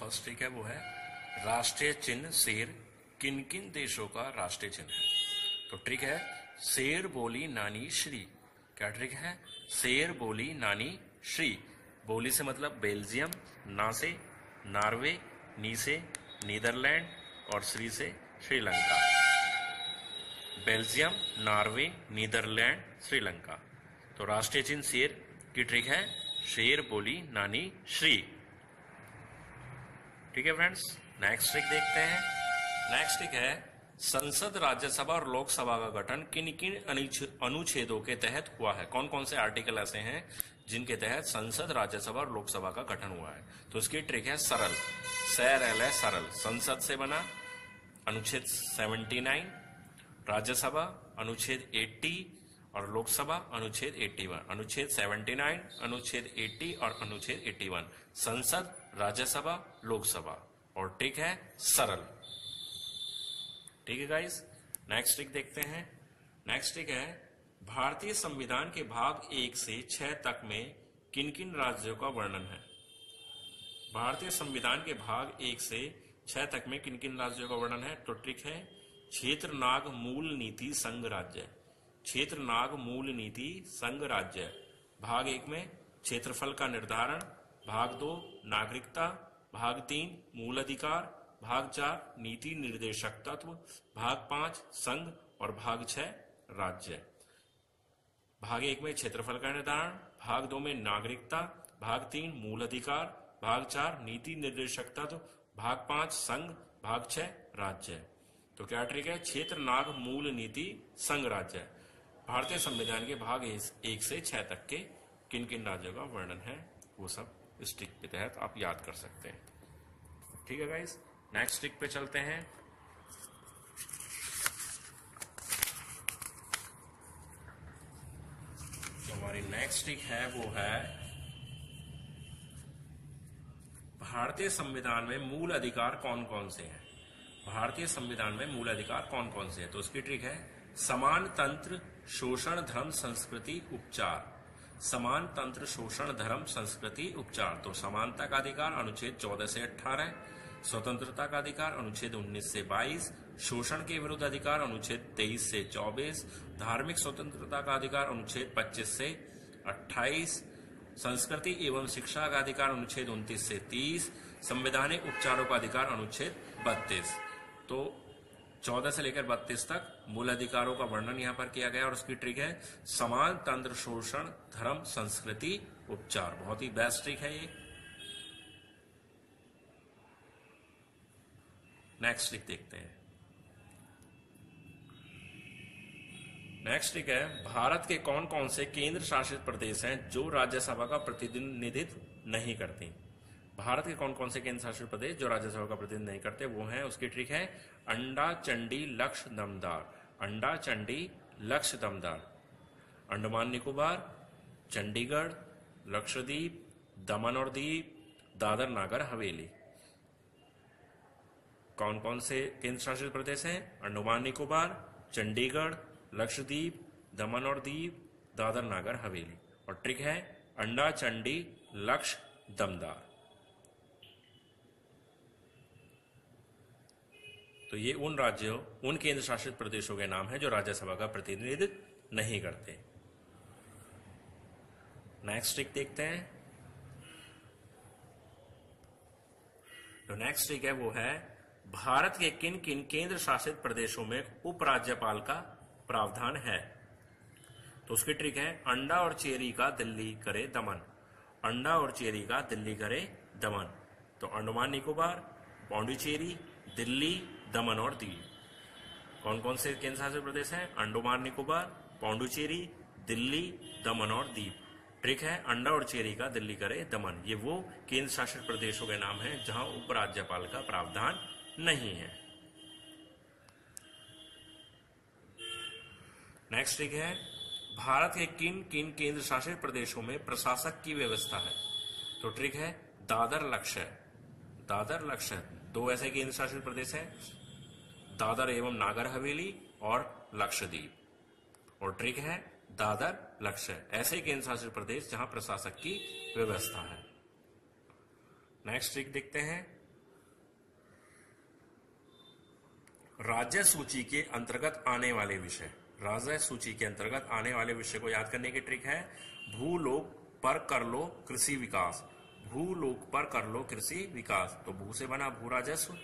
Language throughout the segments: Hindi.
फर्स्ट स्टिक है वो है राष्ट्रीय चिन्ह शेर किन किन देशों का राष्ट्रीय चिन्ह है। तो ट्रिक है शेर बोली नानी श्री। क्या ट्रिक है? शेर बोली नानी श्री। बोली से मतलब बेल्जियम, ना से नॉर्वे, नी से नीदरलैंड और श्री से Sri Lanka. Belgium, Norway, Netherland, Sri Lanka. तो राष्ट्रीय चिन्ह शेर की ट्रिक है शेर बोली नानी श्री। ठीक है फ्रेंड्स, नेक्स्ट ट्रिक देखते हैं। नेक्स्ट ट्रिक है संसद, राज्यसभा और लोकसभा का गठन किन किन अनुच्छेदों के तहत हुआ है। कौन कौन से आर्टिकल ऐसे हैं जिनके तहत संसद, राज्यसभा और लोकसभा का गठन हुआ है। तो इसकी ट्रिक है सरल, सरल है सरल। संसद से बना अनुच्छेद 79, राज्यसभा अनुच्छेद 80 और लोकसभा अनुच्छेद 81। अनुच्छेद 79, अनुच्छेद 80 और अनुच्छेद 81। संसद, राज्यसभा, लोकसभा। और ट्रिक है सरल। ठीक है गाइस, नेक्स्ट ट्रिक देखते हैं। नेक्स्ट ट्रिक है भारतीय संविधान के भाग 1 से 6 तक में किन किन राज्यों का वर्णन है। भारतीय संविधान के भाग 1 से 6 तक में किन किन राज्यों का वर्णन है। तो ट्रिक है क्षेत्र नाग मूल नीति संघ राज्य। क्षेत्र नाग मूल नीति संघ राज्य। भाग 1 में क्षेत्रफल का निर्धारण, भाग 2 नागरिकता, भाग 3 मूल अधिकार, भाग 4 नीति निर्देशक तत्व, भाग 5 संघ और भाग 6 राज्य। भाग 1 में क्षेत्रफल का निर्धारण, भाग 2 में नागरिकता, भाग 3 मूल अधिकार, भाग 4 नीति निर्देशक तत्व, भाग 5 संघ, भाग 6 राज्य। तो क्या ट्रिक है? क्षेत्र नाग मूल नीति संघ राज्य। भारतीय संविधान के भाग 1 से 6 तक के किन किन राज्यों का वर्णन है वो सब इस ट्रिक के तहत आप याद कर सकते हैं। ठीक है गाइस, नेक्स्ट ट्रिक पे चलते हैं। तो हमारी नेक्स्ट ट्रिक है वो है भारतीय संविधान में मूल अधिकार कौन कौन से हैं। भारतीय संविधान में मूल अधिकार कौन कौन से हैं। तो उसकी ट्रिक है समान तंत्र शोषण धर्म संस्कृति उपचार। समान तंत्र शोषण धर्म संस्कृति उपचार। तो समानता का अधिकार अनुच्छेद 14 से 18, स्वतंत्रता का अधिकार अनुच्छेद 19 से 22, शोषण के विरुद्ध अधिकार अनुच्छेद 23 से 24, धार्मिक स्वतंत्रता का अधिकार अनुच्छेद 25 से 28, संस्कृति एवं शिक्षा का अधिकार अनुच्छेद 29 से 30, संवैधानिक उपचारों का अधिकार अनुच्छेद 32। तो 14 से लेकर 32 तक मूल अधिकारों का वर्णन यहाँ पर किया गया और उसकी ट्रिक है समान तंत्र शोषण धर्म संस्कृति उपचार। बहुत ही बेस्ट ट्रिक है ये। नेक्स्ट ट्रिक देखते हैं। नेक्स्ट ट्रिक है भारत के कौन कौन से केंद्र शासित प्रदेश हैं जो राज्यसभा का प्रतिनिधित्व नहीं करती। भारत के कौन कौन से केंद्र शासित प्रदेश जो राज्यसभा का प्रतिनिधित्व नहीं करते वो हैं। उसकी ट्रिक है अंडा चंडी लक्ष्य दमदार। अंडा चंडी लक्ष्य दमदार। अंडमान निकोबार, चंडीगढ़, लक्षद्वीप, दमन और दीव, दादर नागर हवेली। कौन कौन से केंद्र शासित प्रदेश हैं? अंडमान निकोबार, चंडीगढ़, लक्षद्वीप, दमन और दीव, दादर नागर हवेली। और ट्रिक है अंडा चंडी लक्ष्य दमदार। तो ये उन राज्यों, उन केंद्र शासित प्रदेशों के नाम हैं जो राज्यसभा का प्रतिनिधित्व नहीं करते। नेक्स्ट ट्रिक देखते हैं। तो नेक्स्ट ट्रिक है वो है भारत के किन किन केंद्र शासित प्रदेशों में उपराज्यपाल का प्रावधान है। तो उसकी ट्रिक है अंडा और चेरी का दिल्ली करे दमन। अंडा और चेरी का दिल्ली करे दमन। तो अंडमान निकोबार, पौंडीचेरी, दिल्ली, दमन और दीव। कौन कौन से केंद्र शासित प्रदेश हैं? अंडमान निकोबार, पौंडुचेरी, दिल्ली, दमन और दीव। ट्रिक है अंडा और चेरी का दिल्ली करे दमन। ये वो केंद्र शासित प्रदेशों के नाम हैं जहां उपराज्यपाल का प्रावधान नहीं है। नेक्स्ट ट्रिक है भारत के किन किन केंद्र शासित प्रदेशों में प्रशासक की व्यवस्था है। तो ट्रिक है दादर लक्षद्वीप। दादर लक्षद्वीप। दो ऐसे केंद्र शासित प्रदेश हैं दादर एवं नागर हवेली और लक्षद्वीप। और ट्रिक है दादर लक्षद्वीप। ऐसे केंद्र शासित प्रदेश जहां प्रशासक की व्यवस्था है। नेक्स्ट ट्रिक देखते हैं। राज्य सूची के अंतर्गत आने वाले विषय, राज्य सूची के अंतर्गत आने वाले विषय को याद करने की ट्रिक है भूलोक पर कर लो कृषि विकास, भूलोक पर कर लो कृषि विकास। तो भू से बना भू राजस्व,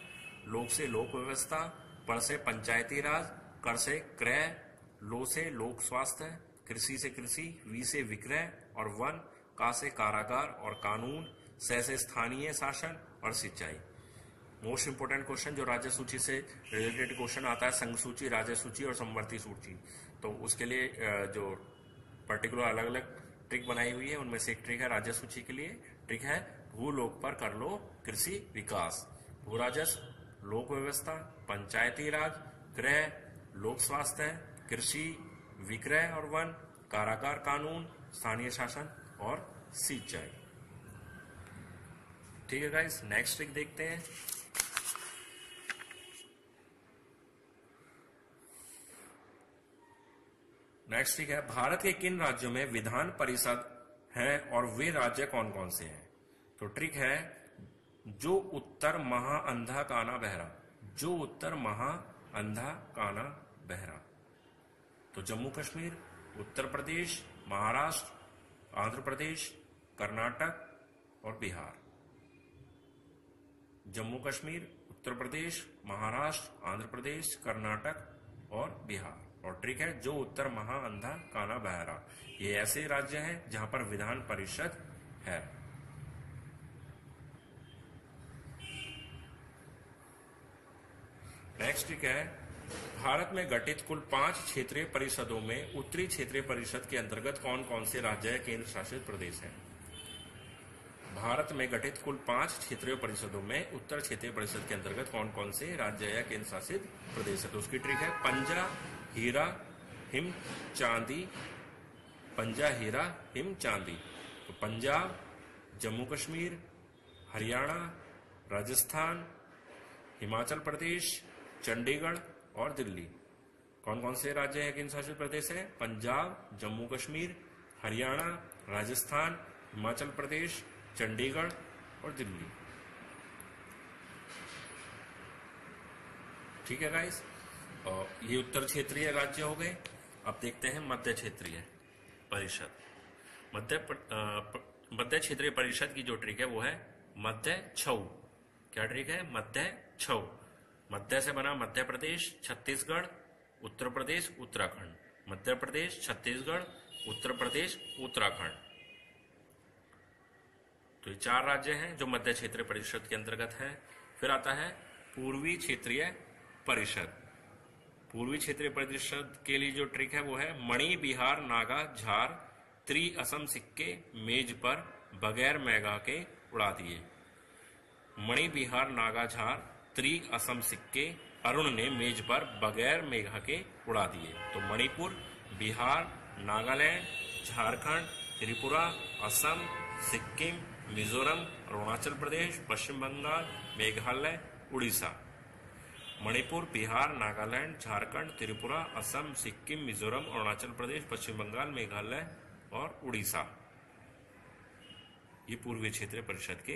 लोक से लोक व्यवस्था, पर से पंचायती राज, कर से क्रय, लो से लोक स्वास्थ्य, कृषि से कृषि, वी से विक्रय और वन, का से कारागार और कानून, से स्थानीय शासन और सिंचाई। मोस्ट इंपोर्टेंट क्वेश्चन जो राज्य सूची से रिलेटेड क्वेश्चन आता है संघ सूची, राज्य सूची और समवर्ती सूची। तो उसके लिए जो पर्टिकुलर अलग अलग ट्रिक बनाई हुई है उनमें से एक ट्रिक है राज्य सूची के लिए, ट्रिक है भूलोक पर कर लो कृषि विकास। भू राजस्व, लोक व्यवस्था, पंचायती राज, क्रय, लोक स्वास्थ्य, कृषि, विक्रय और वन, कारागार, कानून, स्थानीय शासन और सिंचाई। ठीक है गाइस, नेक्स्ट ट्रिक देखते हैं। नेक्स्ट ट्रिक है भारत के किन राज्यों में विधान परिषद है और वे राज्य कौन कौन से हैं। तो ट्रिक है जो उत्तर महा अंधा काना बहरा, जो उत्तर महा अंधा काना बहरा। तो जम्मू कश्मीर, उत्तर प्रदेश, महाराष्ट्र, आंध्र प्रदेश, कर्नाटक और बिहार। जम्मू कश्मीर, उत्तर प्रदेश, महाराष्ट्र, आंध्र प्रदेश, कर्नाटक और बिहार। और ट्रिक है जो उत्तर महा अंधा काना बहरा। ये ऐसे राज्य हैं जहां पर विधान परिषद है। नेक्स्ट ट्रिक है भारत में गठित कुल 5 क्षेत्रीय परिषदों में उत्तरी क्षेत्रीय परिषद के अंतर्गत कौन कौन से राज्य या केंद्र शासित प्रदेश हैं। भारत में गठित कुल 5 क्षेत्रीय परिषदों में उत्तर क्षेत्रीय परिषद के अंतर्गत कौन कौन से राज्य या केंद्र शासित प्रदेश है। तो उसकी ट्रिक है पंजा हीरा हिम चांदी, पंजा हीरा हिम चांदी। तो पंजाब, जम्मू कश्मीर, हरियाणा, राजस्थान, हिमाचल प्रदेश, चंडीगढ़ और दिल्ली। कौन कौन से राज्य है केंद्र शासित प्रदेश है, पंजाब, जम्मू कश्मीर, हरियाणा, राजस्थान, हिमाचल प्रदेश, चंडीगढ़ और दिल्ली। ठीक है गाइस, और ये उत्तर क्षेत्रीय राज्य हो गए। अब देखते हैं मध्य क्षेत्रीय परिषद। मध्य क्षेत्रीय परिषद की जो ट्रिक है वो है मध्य छऊ। क्या ट्रिक है, मध्य छऊ। मध्य से बना मध्य प्रदेश, छत्तीसगढ़, उत्तर प्रदेश, उत्तराखंड। मध्य प्रदेश, छत्तीसगढ़, उत्तर प्रदेश, उत्तराखंड। तो ये 4 राज्य हैं जो मध्य क्षेत्रीय परिषद के अंतर्गत हैं। फिर आता है पूर्वी क्षेत्रीय परिषद। पूर्वी क्षेत्रीय परिषद के लिए जो ट्रिक है वो है मणि, बिहार, नागा, झार, त्रि, असम, सिक्के मेज पर बगैर मैगा के उड़ा दिए। मणि, बिहार, नागा, झार, त्रि, असम, सिक्के अरुण ने मेज पर बगैर मेघा के उड़ा दिए। तो मणिपुर, बिहार, नागालैंड, झारखंड, त्रिपुरा, असम, सिक्किम, मिजोरम, अरुणाचल प्रदेश, पश्चिम बंगाल, मेघालय, उड़ीसा। मणिपुर, बिहार, नागालैंड, झारखंड, त्रिपुरा, असम, सिक्किम, मिजोरम, अरुणाचल प्रदेश, पश्चिम बंगाल, मेघालय और उड़ीसा। ये पूर्वी क्षेत्रीय परिषद के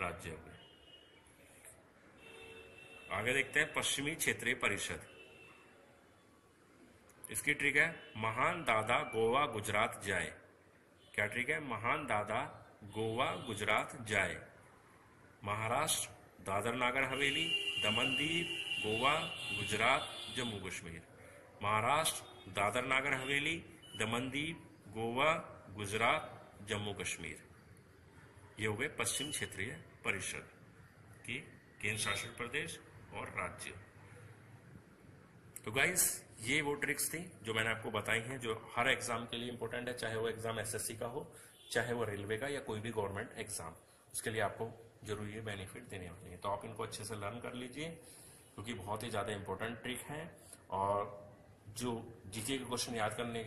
राज्य हो गए। आगे देखते हैं पश्चिमी क्षेत्रीय परिषद। इसकी ट्रिक है महान दादा गोवा गुजरात जाए। क्या ट्रिक है, महान दादा गोवा गुजरात जाए। महाराष्ट्र, दादर नागर हवेली, दमन दीव, गोवा, गुजरात, जम्मू कश्मीर। महाराष्ट्र, दादर नागर हवेली, दमन दीव, गोवा, गुजरात, जम्मू कश्मीर। ये हो गए पश्चिम क्षेत्रीय परिषद की केंद्र शासित प्रदेश और राज्य। तो गाइस ये वो ट्रिक्स थी जो मैंने आपको बताई हैं, जो हर एग्जाम के लिए इंपॉर्टेंट है, चाहे वो एग्जाम एसएससी का हो, चाहे वो रेलवे का या कोई भी गवर्नमेंट एग्जाम। उसके लिए आपको जरूरी बेनिफिट देने वाले हैं। तो आप इनको अच्छे से लर्न कर लीजिए क्योंकि बहुत ही ज़्यादा इंपॉर्टेंट ट्रिक है। और जो जीके के क्वेश्चन याद करने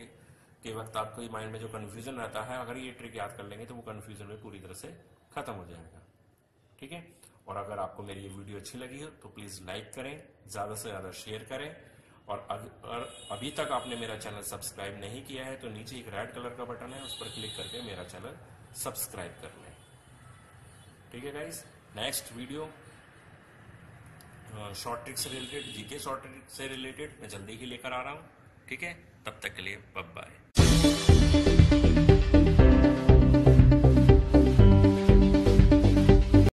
के वक्त आपको माइंड में जो कन्फ्यूजन रहता है, अगर ये ट्रिक याद कर लेंगे तो वो कन्फ्यूजन में पूरी तरह से खत्म हो जाएगा। ठीक है, और अगर आपको मेरी ये वीडियो अच्छी लगी हो तो प्लीज़ लाइक करें, ज़्यादा से ज़्यादा शेयर करें। और अगर अभी तक आपने मेरा चैनल सब्सक्राइब नहीं किया है तो नीचे एक रेड कलर का बटन है, उस पर क्लिक करके मेरा चैनल सब्सक्राइब कर लें। ठीक है guys, next video short trick से रिलेटेड, जीके शॉर्ट ट्रिक से रिलेटेड मैं जल्दी ही लेकर आ रहा हूँ। ठीक है, तब तक के लिए बाय बाय।